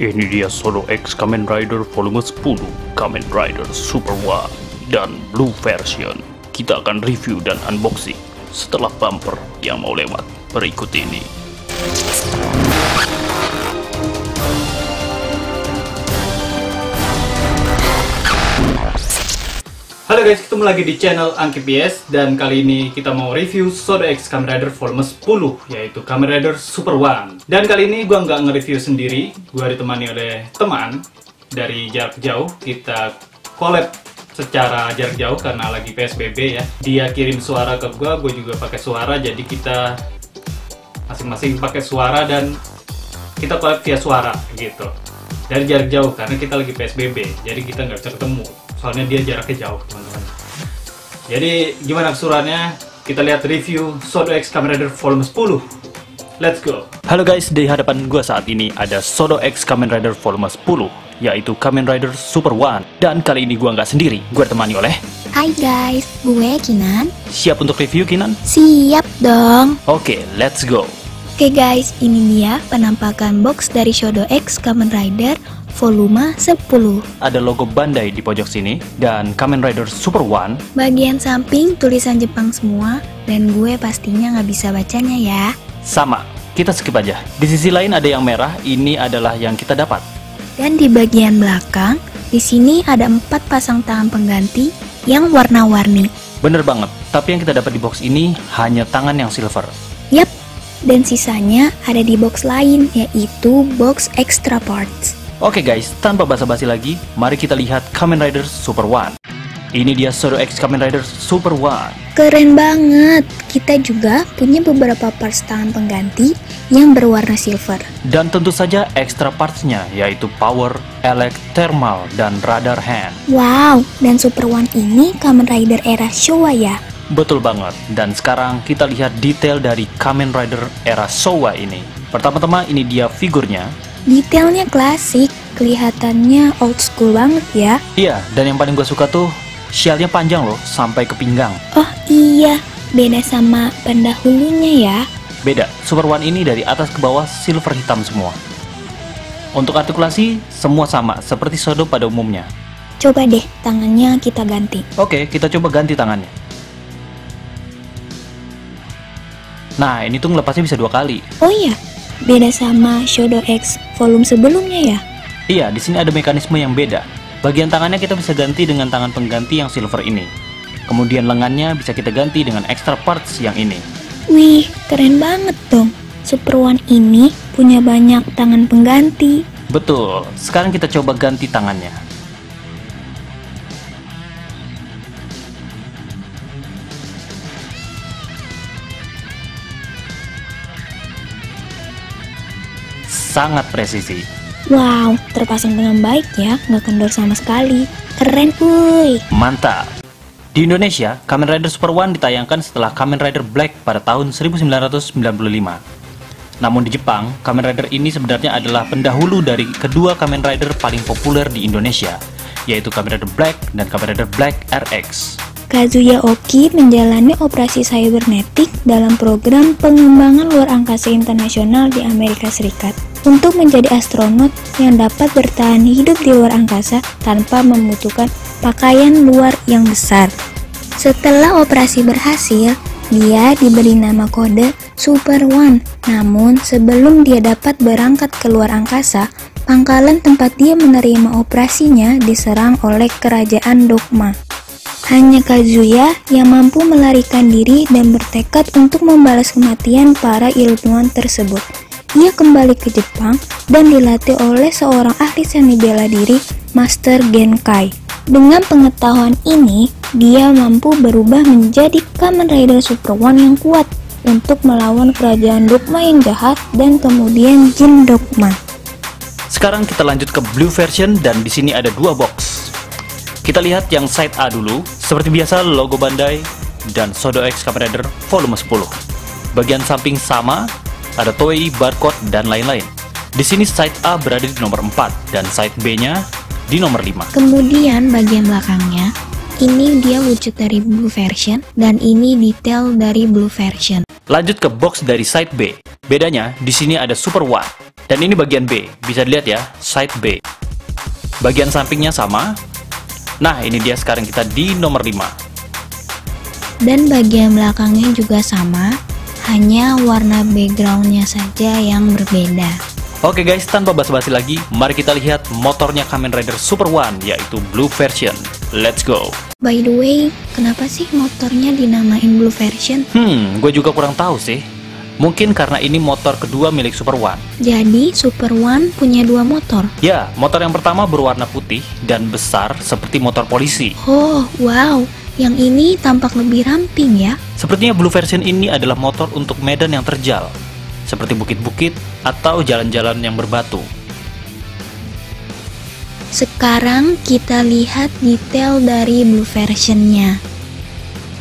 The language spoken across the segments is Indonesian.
Ini dia Shodo X Kamen Rider volume 10, Kamen Rider Super 1 dan Blue Version. Kita akan review dan unboxing setelah bumper yang mau lewat berikut ini. Halo guys, ketemu lagi di channel Angki PS dan kali ini kita mau review Shodo X Kamen Rider volume 10, yaitu Kamen Rider Super 1. Dan kali ini gua nggak nge-review sendiri, gua ditemani oleh teman dari jarak jauh. Kita collab secara jarak jauh karena lagi PSBB ya. Dia kirim suara ke gua juga pakai suara, jadi kita masing-masing pakai suara dan kita collab via suara gitu. Dari jarak jauh karena kita lagi PSBB, jadi kita nggak bisa ketemu. Soalnya dia jaraknya jauh, teman-teman. Jadi gimana keseluruhannya? Kita lihat review Shodo X Kamen Rider volume 10. Let's go. Halo guys, di hadapan gua saat ini ada Shodo X Kamen Rider volume 10, yaitu Kamen Rider Super 1. Dan kali ini gua nggak sendiri, gua ditemani oleh... Hai guys, gue Kinan. Siap untuk review, Kinan? Siap dong. Oke, let's go. Oke guys, ini dia penampakan box dari Shodo X Kamen Rider volume 10. Ada logo Bandai di pojok sini dan Kamen Rider Super 1. Bagian samping tulisan Jepang semua dan gue pastinya nggak bisa bacanya ya. Sama, kita skip aja. Di sisi lain ada yang merah, ini adalah yang kita dapat. Dan di bagian belakang, di sini ada 4 pasang tangan pengganti yang warna-warni. Bener banget, tapi yang kita dapat di box ini hanya tangan yang silver. Yap, dan sisanya ada di box lain, yaitu box extra parts. Oke guys, tanpa basa-basi lagi, mari kita lihat Kamen Rider Super 1. Ini dia Shodo X Kamen Rider Super 1. Keren banget! Kita juga punya beberapa parts tangan pengganti yang berwarna silver. Dan tentu saja extra parts-nya, yaitu Power, Elec, Thermal, dan Radar Hand. Wow, dan Super 1 ini Kamen Rider era Showa ya? Betul banget, dan sekarang kita lihat detail dari Kamen Rider era Showa ini. Pertama-tama ini dia figurnya. Detailnya klasik, kelihatannya old school banget ya. Iya, dan yang paling gue suka tuh sialnya panjang loh, sampai ke pinggang. Oh iya, beda sama pendahulunya ya. Beda, Super 1 ini dari atas ke bawah silver hitam semua. Untuk artikulasi, semua sama, seperti Shodo pada umumnya. Coba deh, tangannya kita ganti. Oke, kita coba ganti tangannya. Nah, ini tuh ngelepasnya bisa 2 kali. Oh iya, beda sama Shodo X volume sebelumnya ya? Iya, di sini ada mekanisme yang beda. Bagian tangannya kita bisa ganti dengan tangan pengganti yang silver ini. Kemudian lengannya bisa kita ganti dengan extra parts yang ini. Wih, keren banget dong. Super 1 ini punya banyak tangan pengganti. Betul, sekarang kita coba ganti tangannya. Sangat presisi. Wow, terpasang dengan baik ya, nggak kendor sama sekali. Keren, wuih. Mantap. Di Indonesia, Kamen Rider Super 1 ditayangkan setelah Kamen Rider Black pada tahun 1995. Namun di Jepang, Kamen Rider ini sebenarnya adalah pendahulu dari kedua Kamen Rider paling populer di Indonesia, yaitu Kamen Rider Black dan Kamen Rider Black RX. Kazuya Oki menjalani operasi cybernetik dalam program pengembangan luar angkasa internasional di Amerika Serikat untuk menjadi astronot yang dapat bertahan hidup di luar angkasa tanpa membutuhkan pakaian luar yang besar. Setelah operasi berhasil, dia diberi nama kode Super 1. Namun, sebelum dia dapat berangkat ke luar angkasa, pangkalan tempat dia menerima operasinya diserang oleh kerajaan Dogma. Hanya Kazuya yang mampu melarikan diri dan bertekad untuk membalas kematian para ilmuwan tersebut. Ia kembali ke Jepang dan dilatih oleh seorang ahli seni bela diri, Master Genkai. Dengan pengetahuan ini, dia mampu berubah menjadi Kamen Rider Super 1 yang kuat untuk melawan kerajaan Dogma yang jahat dan kemudian Jin Dogma. Sekarang kita lanjut ke Blue Version dan di sini ada 2 box. Kita lihat yang side A dulu. Seperti biasa logo Bandai dan Shodo X Kamen Rider volume 10. Bagian samping sama, ada toei, barcode, dan lain-lain. Di sini side A berada di nomor 4 dan side B-nya di nomor 5. Kemudian bagian belakangnya, ini dia wujud dari Blue Version dan ini detail dari Blue Version. Lanjut ke box dari side B. Bedanya di sini ada Super 1 dan ini bagian B. Bisa dilihat ya, side B. Bagian sampingnya sama. Nah, ini dia sekarang kita di nomor 5. Dan bagian belakangnya juga sama, hanya warna backgroundnya saja yang berbeda. Oke guys, tanpa basa-basi lagi, mari kita lihat motornya Kamen Rider Super 1, yaitu Blue Version. Let's go. By the way, kenapa sih motornya dinamain Blue Version? Gue juga kurang tahu sih. Mungkin karena ini motor kedua milik Super 1. Jadi Super 1 punya dua motor? Ya, motor yang pertama berwarna putih dan besar seperti motor polisi. Oh, wow. Yang ini tampak lebih ramping ya. Sepertinya Blue Version ini adalah motor untuk medan yang terjal, seperti bukit-bukit atau jalan-jalan yang berbatu. Sekarang kita lihat detail dari Blue Versionnya.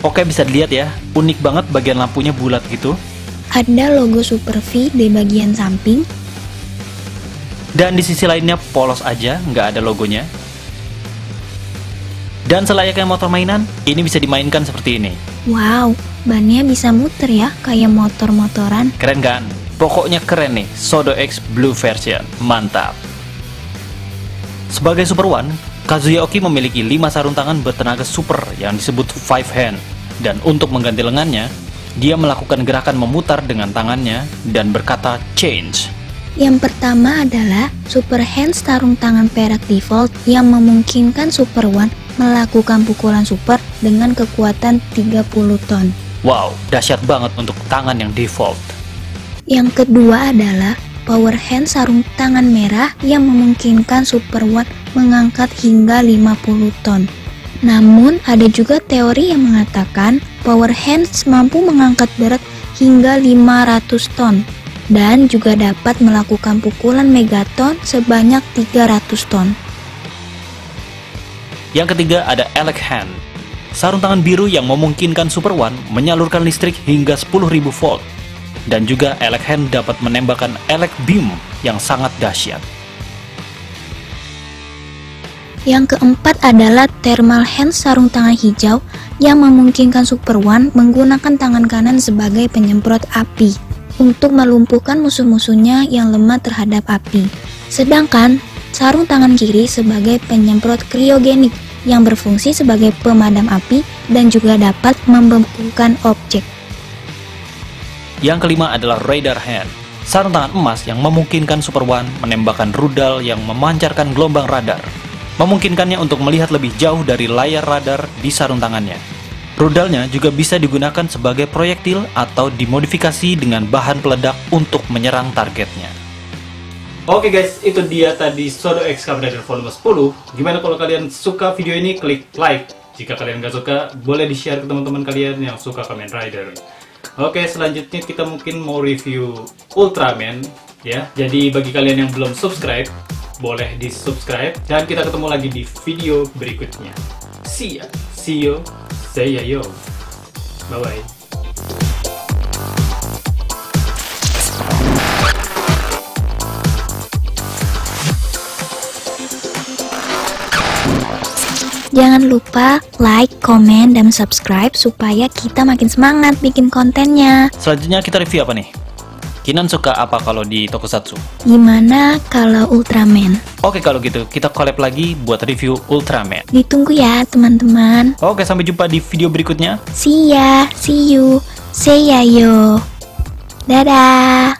Oke, bisa dilihat ya, unik banget bagian lampunya bulat gitu. Ada logo Super V di bagian samping. Dan di sisi lainnya polos aja, nggak ada logonya. Dan selayaknya motor mainan, ini bisa dimainkan seperti ini. Wow, bannya bisa muter ya, kayak motor-motoran. Keren kan? Pokoknya keren nih, Shodo X Blue Version, mantap. Sebagai Super 1, Kazuya Oki memiliki 5 sarung tangan bertenaga super yang disebut Five Hand. Dan untuk mengganti lengannya, dia melakukan gerakan memutar dengan tangannya dan berkata change. Yang pertama adalah Super Hand, sarung tangan perak default yang memungkinkan Super 1 melakukan pukulan super dengan kekuatan 30 ton. Wow, dahsyat banget untuk tangan yang default. Yang kedua adalah Power Hand, sarung tangan merah yang memungkinkan Super 1 mengangkat hingga 50 ton. Namun ada juga teori yang mengatakan Power Hand mampu mengangkat berat hingga 500 ton dan juga dapat melakukan pukulan megaton sebanyak 300 ton. Yang ketiga ada Elec Hand, sarung tangan biru yang memungkinkan Super 1 menyalurkan listrik hingga 10.000 volt. Dan juga Elec Hand dapat menembakkan Elec Beam yang sangat dahsyat. Yang keempat adalah Thermal Hand, sarung tangan hijau yang memungkinkan Super 1 menggunakan tangan kanan sebagai penyemprot api untuk melumpuhkan musuh-musuhnya yang lemah terhadap api. Sedangkan sarung tangan kiri sebagai penyemprot kriogenik yang berfungsi sebagai pemadam api dan juga dapat membekukan objek. Yang kelima adalah Radar Hand, sarung tangan emas yang memungkinkan Super 1 menembakkan rudal yang memancarkan gelombang radar, memungkinkannya untuk melihat lebih jauh dari layar radar di sarung tangannya. Rudalnya juga bisa digunakan sebagai proyektil atau dimodifikasi dengan bahan peledak untuk menyerang targetnya. Oke guys, itu dia tadi Shodo X Kamen Rider volume 10. Gimana kalau kalian suka video ini, klik like. Jika kalian nggak suka, boleh di-share ke teman-teman kalian yang suka Kamen Rider. Oke, selanjutnya kita mungkin mau review Ultraman ya. Jadi bagi kalian yang belum subscribe, boleh di-subscribe dan kita ketemu lagi di video berikutnya. See you. Say yo. Bye-bye. Jangan lupa like, komen, dan subscribe supaya kita makin semangat bikin kontennya. Selanjutnya kita review apa nih? Kinan suka apa kalau di Tokusatsu? Gimana kalau Ultraman? Oke kalau gitu, kita collab lagi buat review Ultraman. Ditunggu ya teman-teman. Oke, sampai jumpa di video berikutnya. See ya, see you, say yo. Dadah.